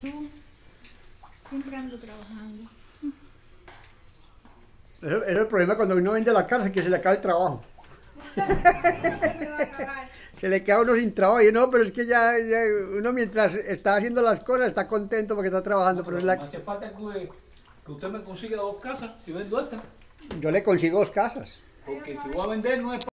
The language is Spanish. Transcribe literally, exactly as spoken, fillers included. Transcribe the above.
Tú siempre ando trabajando. Era el problema cuando uno vende la casa, que se le acaba el trabajo. Se le queda uno sin trabajo. Yo no, pero es que ya, ya uno mientras está haciendo las cosas está contento porque está trabajando. No, pero pero es la... hace falta que, que usted me consiga dos casas, si vendo esta. Yo le consigo dos casas. Porque si voy a vender no es...